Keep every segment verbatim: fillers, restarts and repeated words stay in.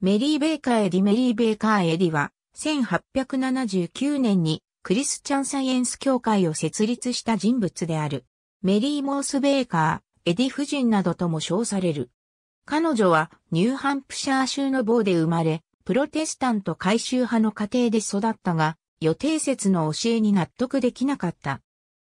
メリー・ベイカー・エディメリー・ベイカー・エディは、せんはっぴゃくななじゅうきゅうねんにクリスチャンサイエンス協会を設立した人物である。メリー・モース・ベイカー、エディ夫人などとも称される。彼女はニューハンプシャー州のボーで生まれ、プロテスタント改宗派の家庭で育ったが、予定説の教えに納得できなかった。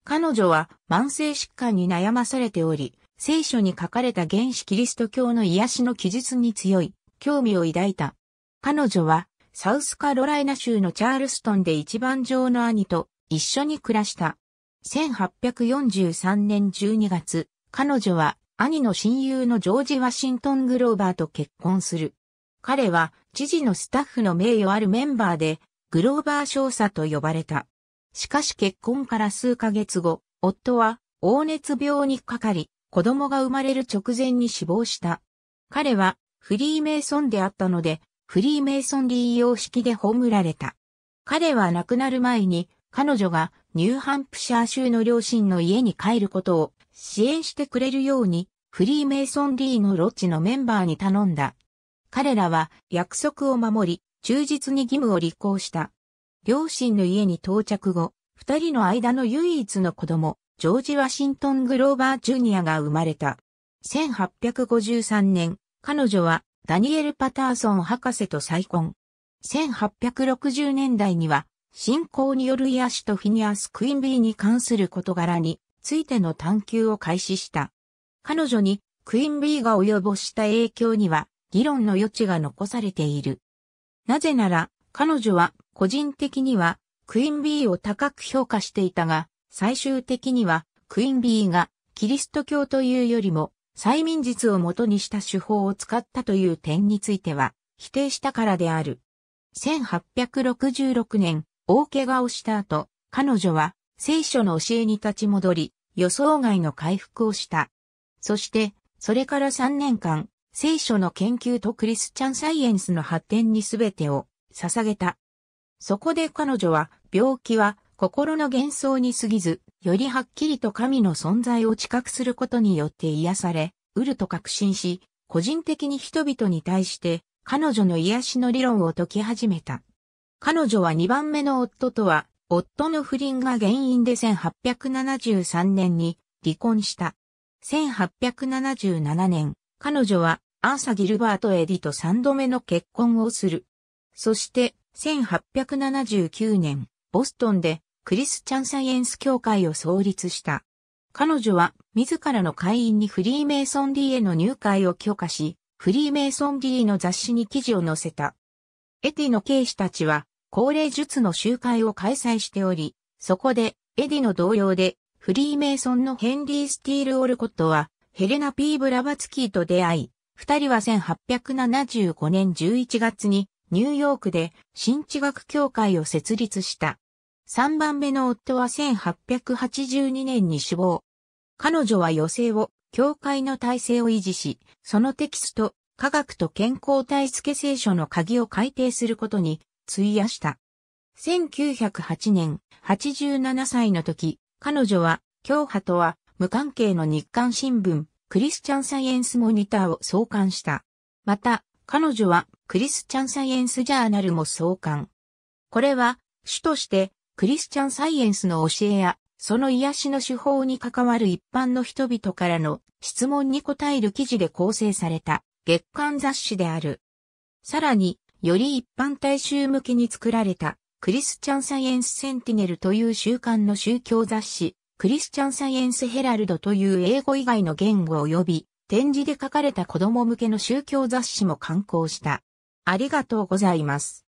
彼女は慢性疾患に悩まされており、聖書に書かれた原始キリスト教の癒しの記述に強い興味を抱いた。彼女はサウスカロライナ州のチャールストンで一番上の兄と一緒に暮らした。せんはっぴゃくよんじゅうさんねんじゅうにがつ、彼女は兄の親友のジョージ・ワシントン・グローバーと結婚する。彼は知事のスタッフの名誉あるメンバーで、グローバー少佐と呼ばれた。しかし結婚から数ヶ月後、夫は黄熱病にかかり、子供が生まれる直前に死亡した。彼はフリーメイソンであったので、フリーメイソンリー様式で葬られた。彼は亡くなる前に、彼女がニューハンプシャー州の両親の家に帰ることを支援してくれるように、フリーメイソンリーのロッジのメンバーに頼んだ。彼らは約束を守り、忠実に義務を履行した。両親の家に到着後、二人の間の唯一の子供、ジョージ・ワシントン・グローバー・ジュニアが生まれた。せんはっぴゃくごじゅうさんねん、彼女はダニエル・パターソン博士と再婚。せんはっぴゃくろくじゅうねんだいには、信仰による癒しとフィニアス・クインビーに関する事柄についての探求を開始した。彼女にクインビーが及ぼした影響には、議論の余地が残されている。なぜなら、彼女は個人的にはクインビーを高く評価していたが、最終的にはクインビーがキリスト教というよりも催眠術を元にした手法を使ったという点については否定したからである。せんはっぴゃくろくじゅうろくねん、大怪我をした後、彼女は聖書の教えに立ち戻り、予想外の回復をした。そして、それからさんねんかん、聖書の研究とクリスチャンサイエンスの発展に全てを捧げた。そこで彼女は病気は心の幻想に過ぎず、よりはっきりと神の存在を知覚することによって癒され、うると確信し、個人的に人々に対して彼女の癒しの理論を解き始めた。彼女はにばんめの夫とは、夫の不倫が原因でせんはっぴゃくななじゅうさんねんに離婚した。せんはっぴゃくななじゅうななねん、彼女はアーサ・ギルバート・エディとさんどめの結婚をする。そして、せんはっぴゃくななじゅうきゅうねん、ボストンでクリスチャンサイエンス協会を創立した。彼女は自らの会員にフリーメイソンリーへの入会を許可し、フリーメイソンリーの雑誌に記事を載せた。エディの啓士たちは高齢術の集会を開催しており、そこでエディの同僚でフリーメイソンのヘンリー・スティール・オルコットはヘレナ・P・ブラバツキーと出会い、二人はせんはっぴゃくななじゅうごねんじゅういちがつにニューヨークで新知学協会を設立した。三番目の夫はせんはっぴゃくはちじゅうにねんに死亡。彼女は余生を教会の体制を維持し、そのテキスト、科学と健康体付聖書の鍵を改訂することに費やした。せんきゅうひゃくはちねん、はちじゅうななさいの時、彼女は教派とは無関係の日刊新聞、クリスチャンサイエンスモニターを創刊した。また、彼女はクリスチャンサイエンスジャーナルも創刊。これは、主としてクリスチャンサイエンスの教えや、その癒しの手法に関わる一般の人々からの質問に答える記事で構成された月刊雑誌である。さらに、より一般大衆向けに作られたクリスチャンサイエンスセンティネルという週刊の宗教雑誌、クリスチャンサイエンスヘラルドという英語以外の言語及び展示で書かれた子供向けの宗教雑誌も刊行した。ありがとうございます。